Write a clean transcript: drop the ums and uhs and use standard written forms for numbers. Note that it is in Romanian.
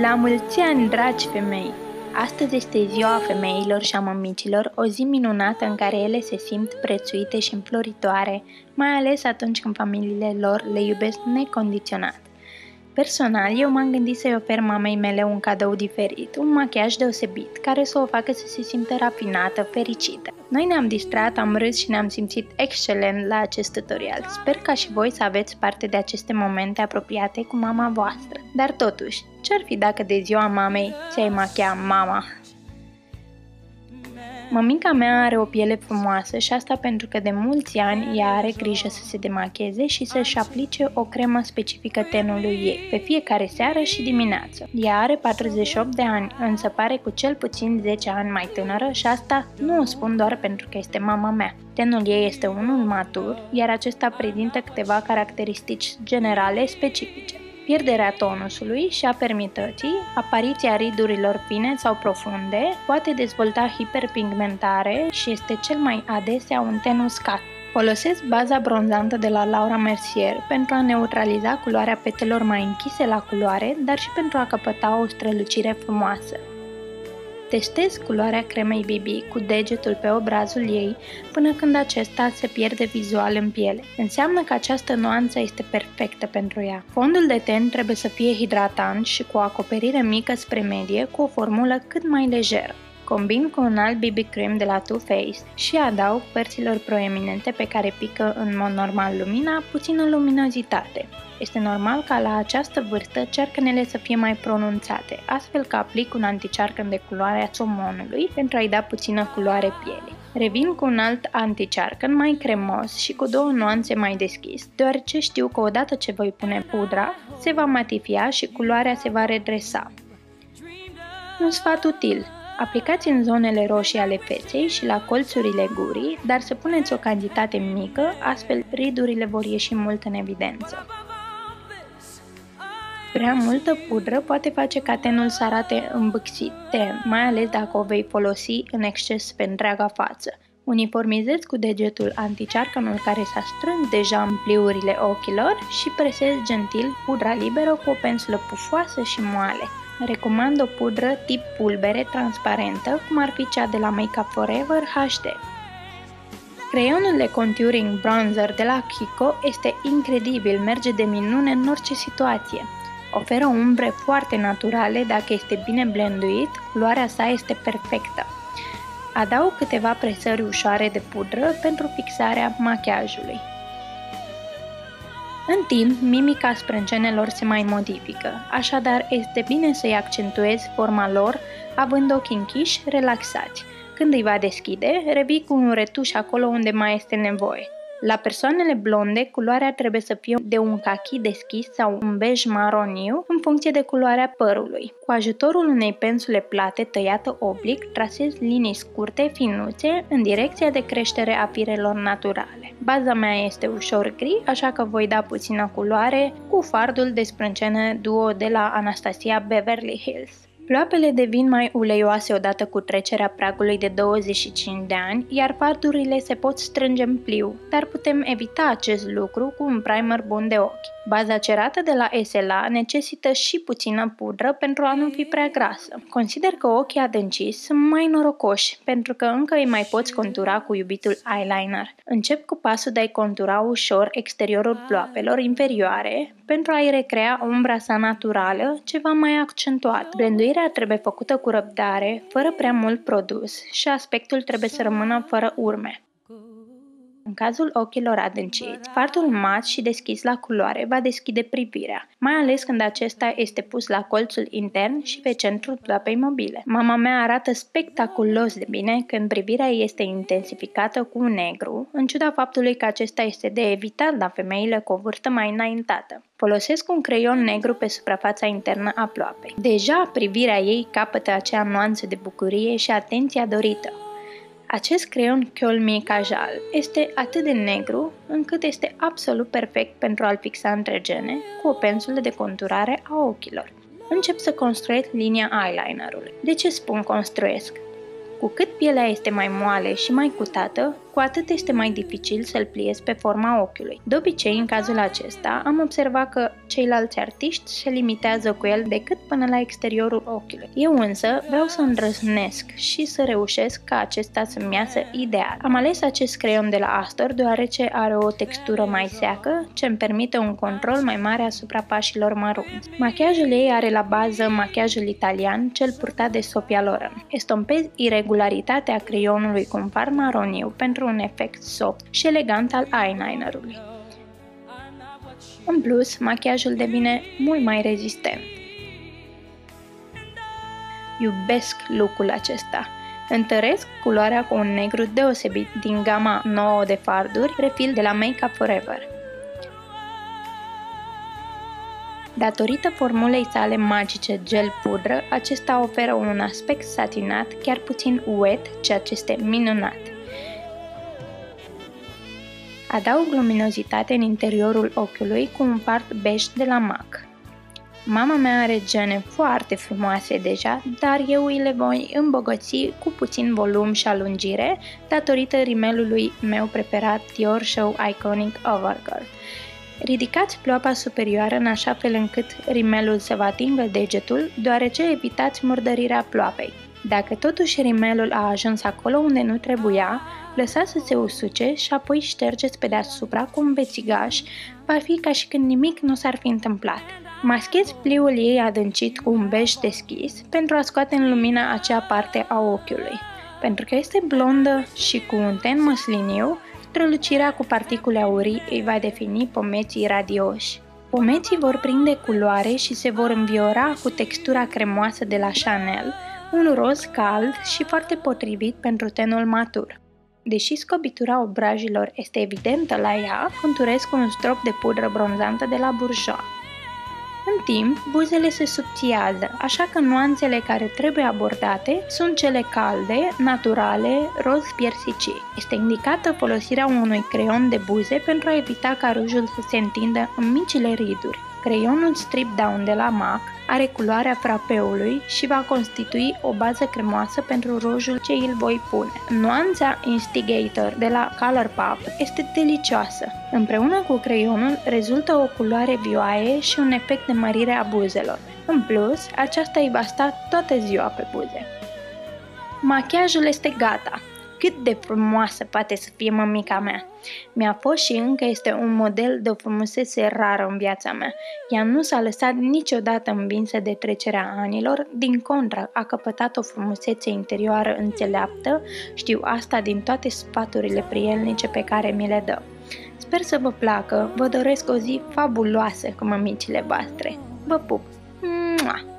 La mulți ani, dragi femei! Astăzi este ziua femeilor și a mămicilor, o zi minunată în care ele se simt prețuite și înfloritoare, mai ales atunci când familiile lor le iubesc necondiționat. Personal, eu m-am gândit să-i ofer mamei mele un cadou diferit, un machiaj deosebit, care să o facă să se simtă rafinată, fericită. Noi ne-am distrat, am râs și ne-am simțit excelent la acest tutorial. Sper ca și voi să aveți parte de aceste momente apropiate cu mama voastră. Dar totuși, ce-ar fi dacă de ziua mamei ți-ai machia mama? Mămica mea are o piele frumoasă și asta pentru că de mulți ani ea are grijă să se demacheze și să-și aplice o cremă specifică tenului ei, pe fiecare seară și dimineață. Ea are 48 de ani, însă pare cu cel puțin 10 ani mai tânără și asta nu o spun doar pentru că este mama mea. Tenul ei este unul matur, iar acesta prezintă câteva caracteristici generale specifice. Pierderea tonusului și a fermității, apariția ridurilor fine sau profunde, poate dezvolta hiperpigmentare și este cel mai adesea un ten uscat. Folosesc baza bronzantă de la Laura Mercier pentru a neutraliza culoarea petelor mai închise la culoare, dar și pentru a căpăta o strălucire frumoasă. Testez culoarea cremei BB cu degetul pe obrazul ei până când acesta se pierde vizual în piele. Înseamnă că această nuanță este perfectă pentru ea. Fondul de ten trebuie să fie hidratant și cu o acoperire mică spre medie cu o formulă cât mai lejeră. Combin cu un alt BB cream de la Too Faced și adaug părților proeminente pe care pică în mod normal lumina, puțină luminozitate. Este normal ca la această vârstă cearcănele să fie mai pronunțate, astfel că aplic un anticearcăn de culoarea somonului pentru a-i da puțină culoare pielei. Revin cu un alt anticearcăn mai cremos și cu două nuanțe mai deschis, deoarece știu că odată ce voi pune pudra, se va matifia și culoarea se va redresa. Un sfat util: aplicați în zonele roșii ale feței și la colțurile gurii, dar să puneți o cantitate mică, astfel ridurile vor ieși mult în evidență. Prea multă pudră poate face ca tenul să arate îmbâxit, mai ales dacă o vei folosi în exces pe întreaga față. Uniformizez cu degetul anticearcănul care s-a strâns deja în pliurile ochilor și presez gentil pudra liberă cu o pensulă pufoasă și moale. Recomand o pudră tip pulbere transparentă, cum ar fi cea de la Makeup Forever HD. Creionul de contouring bronzer de la Kiko este incredibil, merge de minune în orice situație. Oferă umbre foarte naturale dacă este bine blenduit, culoarea sa este perfectă. Adaug câteva presări ușoare de pudră pentru fixarea machiajului. În timp, mimica sprâncenelor se mai modifică, așadar este bine să-i accentuezi forma lor având ochii închiși, relaxați. Când îi va deschide, revii cu un retuș acolo unde mai este nevoie. La persoanele blonde, culoarea trebuie să fie de un cachi deschis sau un bej maroniu în funcție de culoarea părului. Cu ajutorul unei pensule plate tăiată oblic, trasez linii scurte, finuțe, în direcția de creștere a firelor naturale. Baza mea este ușor gri, așa că voi da puțină culoare cu fardul de sprâncene duo de la Anastasia Beverly Hills. Ploapele devin mai uleioase odată cu trecerea pragului de 25 de ani, iar fardurile se pot strânge în pliu, dar putem evita acest lucru cu un primer bun de ochi. Baza cerată de la SLA necesită și puțină pudră pentru a nu fi prea grasă. Consider că ochii adânciți sunt mai norocoși, pentru că încă îi mai poți contura cu iubitul eyeliner. Încep cu pasul de a-i contura ușor exteriorul ploapelor inferioare, pentru a-i recrea umbra sa naturală, ceva mai accentuat. Blenduirea trebuie făcută cu răbdare, fără prea mult produs și aspectul trebuie să rămână fără urme. În cazul ochilor adânciți, fartul mat și deschis la culoare va deschide privirea, mai ales când acesta este pus la colțul intern și pe centrul ploapei mobile. Mama mea arată spectaculos de bine când privirea este intensificată cu un negru, în ciuda faptului că acesta este de evitat la femeile cu o vârstă mai înaintată. Folosesc un creion negru pe suprafața internă a ploapei. Deja privirea ei capătă acea nuanță de bucurie și atenția dorită. Acest creion Kohl Mica Jal este atât de negru încât este absolut perfect pentru a-l fixa între gene cu o pensulă de conturare a ochilor. Încep să construiesc linia eyelinerului. De ce spun construiesc? Cu cât pielea este mai moale și mai cutată, cu atât este mai dificil să-l pliez pe forma ochiului. De obicei, în cazul acesta, am observat că ceilalți artiști se limitează cu el decât până la exteriorul ochiului. Eu însă vreau să îndrăznesc și să reușesc ca acesta să-mi iasă ideal. Am ales acest creion de la Astor deoarece are o textură mai seacă, ce îmi permite un control mai mare asupra pașilor mărunți. Machiajul ei are la bază machiajul italian, cel purtat de Sophia Loren. Estompez irregularitatea creionului cu un far maroniu pentru un efect soft și elegant al eyelinerului. În plus, machiajul devine mult mai rezistent. Iubesc look-ul acesta. Întăresc culoarea cu un negru deosebit din gama nouă de farduri, refil de la Makeup Forever. Datorită formulei sale magice gel pudră, acesta oferă un aspect satinat, chiar puțin wet, ceea ce este minunat. Adaug luminozitate în interiorul ochiului cu un fard bej de la MAC. Mama mea are gene foarte frumoase deja, dar eu îi le voi îmbogăți cu puțin volum și alungire datorită rimelului meu preferat Dior Show Iconic Overcurl. Ridicați ploapa superioară în așa fel încât rimelul să vă atingă degetul, deoarece evitați murdărirea ploapei. Dacă totuși rimelul a ajuns acolo unde nu trebuia, lăsați să se usuce și apoi ștergeți pe deasupra cu un bețigaș, va fi ca și când nimic nu s-ar fi întâmplat. Maschez pliul ei adâncit cu un bej deschis pentru a scoate în lumina acea parte a ochiului. Pentru că este blondă și cu un ten măsliniu, strălucirea cu particule aurii îi va defini pomeții radioși. Pomeții vor prinde culoare și se vor înviora cu textura cremoasă de la Chanel, un roz cald și foarte potrivit pentru tenul matur. Deși scobitura obrajilor este evidentă la ea, conturez cu un strop de pudră bronzantă de la Bourjois. În timp, buzele se subțiază, așa că nuanțele care trebuie abordate sunt cele calde, naturale, roz piersicii. Este indicată folosirea unui creion de buze pentru a evita ca rujul să se întindă în micile riduri. Creionul Strip Down de la MAC are culoarea frapeului și va constitui o bază cremoasă pentru rujul ce îl voi pune. Nuanța Instigator de la ColourPop este delicioasă. Împreună cu creionul rezultă o culoare vioaie și un efect de mărire a buzelor. În plus, aceasta îi va sta toată ziua pe buze. Machiajul este gata! Cât de frumoasă poate să fie mămica mea! Mi-a fost și încă este un model de o frumusețe rară în viața mea. Ea nu s-a lăsat niciodată învinsă de trecerea anilor, din contră a căpătat o frumusețe interioară înțeleaptă, știu asta din toate sfaturile prielnice pe care mi le dă. Sper să vă placă, vă doresc o zi fabuloasă cu mămicile voastre. Vă pup! Mua!